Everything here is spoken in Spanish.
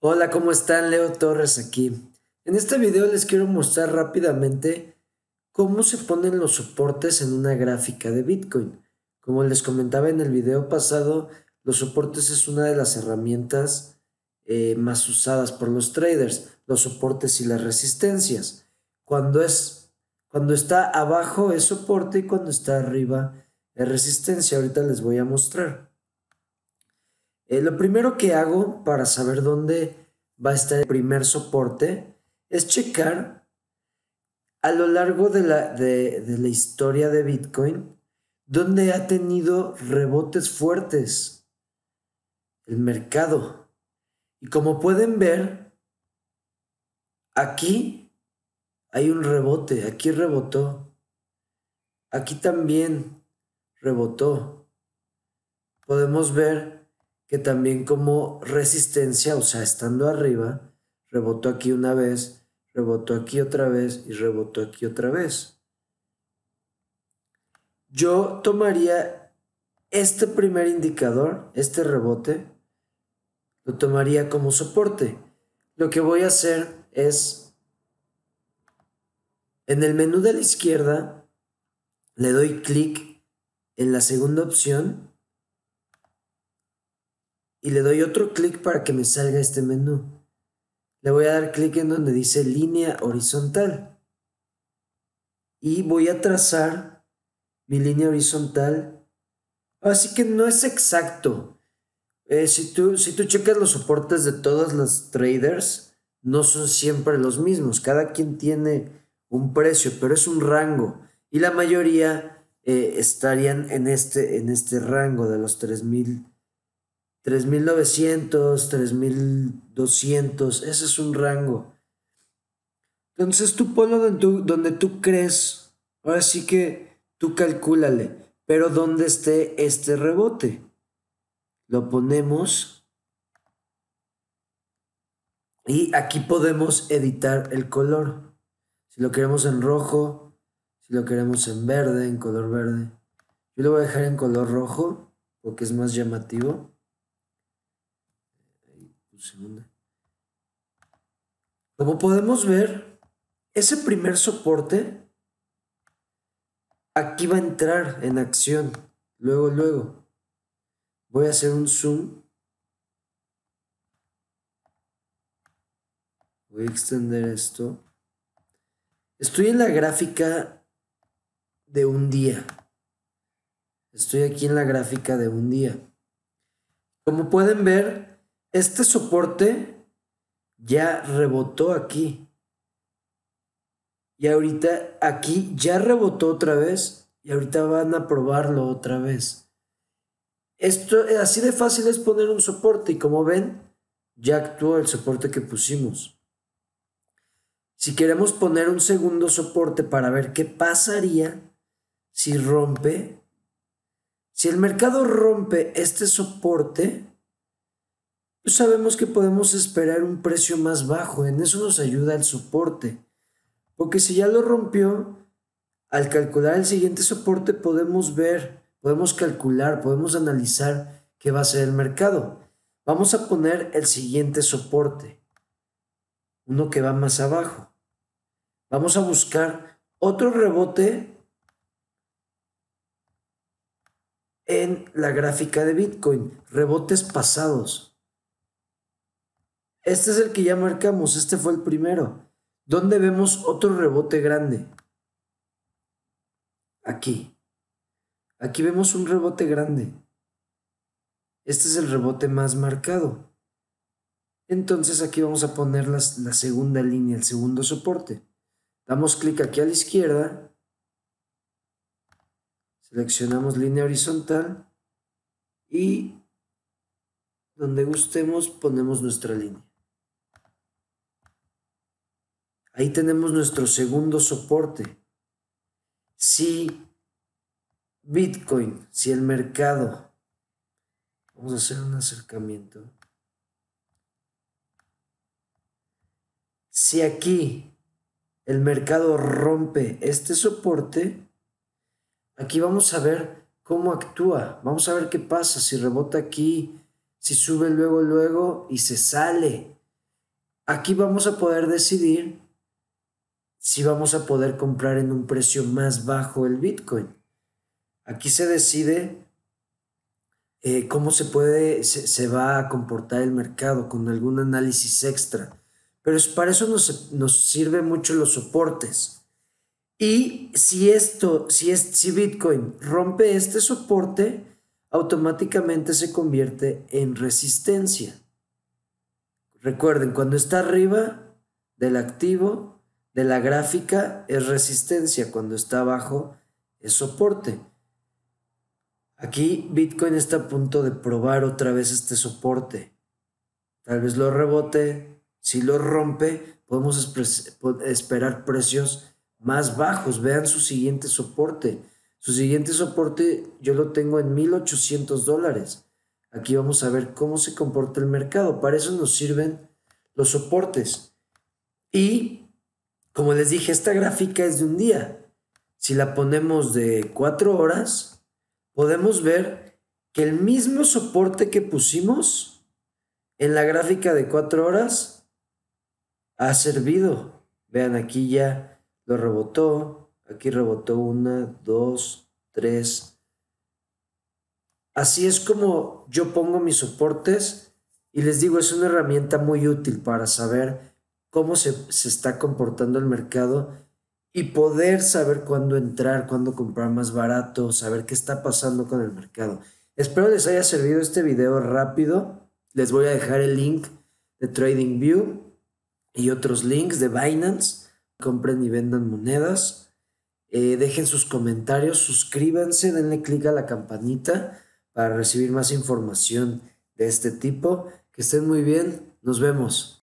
Hola, ¿cómo están? Leo Torres aquí. En este video les quiero mostrar rápidamente cómo se ponen los soportes en una gráfica de Bitcoin. Como les comentaba en el video pasado, los soportes es una de las herramientas más usadas por los traders, los soportes y las resistencias. Cuando está abajo es soporte y cuando está arriba es resistencia. Ahorita les voy a mostrar. Lo primero que hago para saber dónde va a estar el primer soporte es checar a lo largo de la historia de Bitcoin dónde ha tenido rebotes fuertes el mercado. Y como pueden ver, aquí hay un rebote, aquí rebotó, aquí también rebotó. Podemos ver que también como resistencia, o sea, estando arriba, rebotó aquí una vez, rebotó aquí otra vez y rebotó aquí otra vez. Yo tomaría este primer indicador, este rebote, lo tomaría como soporte. Lo que voy a hacer es, en el menú de la izquierda, le doy clic en la segunda opción, y le doy otro clic para que me salga este menú. Le voy a dar clic en donde dice línea horizontal. Y voy a trazar mi línea horizontal. Así que no es exacto. Si tú checas los soportes de todos los traders, no son siempre los mismos. Cada quien tiene un precio, pero es un rango. Y la mayoría estarían en este rango de los 3,900, 3,200, ese es un rango. Entonces tú ponlo donde tú crees, ahora sí que tú calcúlale, pero donde esté este rebote. Lo ponemos y aquí podemos editar el color. Si lo queremos en rojo, si lo queremos en verde, en color verde. Yo lo voy a dejar en color rojo porque es más llamativo. Como podemos ver, ese primer soporte aquí va a entrar en acción. Luego voy a hacer un zoom, voy a extender esto. Estoy en la gráfica de un día, estoy aquí en la gráfica de un día. Como pueden ver, este soporte ya rebotó aquí. Y ahorita aquí ya rebotó otra vez. Y ahorita van a probarlo otra vez. Esto así de fácil es poner un soporte. Y como ven, ya actuó el soporte que pusimos. Si queremos poner un segundo soporte para ver qué pasaría si rompe. Si el mercado rompe este soporte, sabemos que podemos esperar un precio más bajo. En eso nos ayuda el soporte, porque si ya lo rompió, al calcular el siguiente soporte podemos ver, podemos calcular, podemos analizar qué va a ser el mercado. Vamos a poner el siguiente soporte, uno que va más abajo. Vamos a buscar otro rebote en la gráfica de Bitcoin, rebotes pasados. Este es el que ya marcamos, este fue el primero. ¿Dónde vemos otro rebote grande? Aquí. Aquí vemos un rebote grande. Este es el rebote más marcado. Entonces aquí vamos a poner la segunda línea, el segundo soporte. Damos clic aquí a la izquierda. Seleccionamos línea horizontal. Y donde gustemos ponemos nuestra línea. Ahí tenemos nuestro segundo soporte. Si Bitcoin, si el mercado, vamos a hacer un acercamiento. Si aquí el mercado rompe este soporte, aquí vamos a ver cómo actúa. Vamos a ver qué pasa, si rebota aquí, si sube luego y se sale. Aquí vamos a poder decidir si vamos a poder comprar en un precio más bajo el Bitcoin. Aquí se decide cómo se va a comportar el mercado con algún análisis extra. Pero para eso nos sirven mucho los soportes. Y si Bitcoin rompe este soporte, automáticamente se convierte en resistencia. Recuerden, cuando está arriba del activo, de la gráfica, es resistencia. Cuando está abajo, es soporte. Aquí Bitcoin está a punto de probar otra vez este soporte. Tal vez lo rebote. Si lo rompe, podemos esperar precios más bajos. Vean su siguiente soporte. Su siguiente soporte yo lo tengo en $1,800. Aquí vamos a ver cómo se comporta el mercado. Para eso nos sirven los soportes. Y como les dije, esta gráfica es de un día. Si la ponemos de 4 horas, podemos ver que el mismo soporte que pusimos en la gráfica de 4 horas ha servido. Vean, aquí ya lo rebotó. Aquí rebotó 1, 2, 3. Así es como yo pongo mis soportes, y les digo, es una herramienta muy útil para saber cómo se está comportando el mercado y poder saber cuándo entrar, cuándo comprar más barato, saber qué está pasando con el mercado. Espero les haya servido este video rápido. Les voy a dejar el link de TradingView y otros links de Binance. Compren y vendan monedas. Dejen sus comentarios, suscríbanse, denle clic a la campanita para recibir más información de este tipo. Que estén muy bien, nos vemos.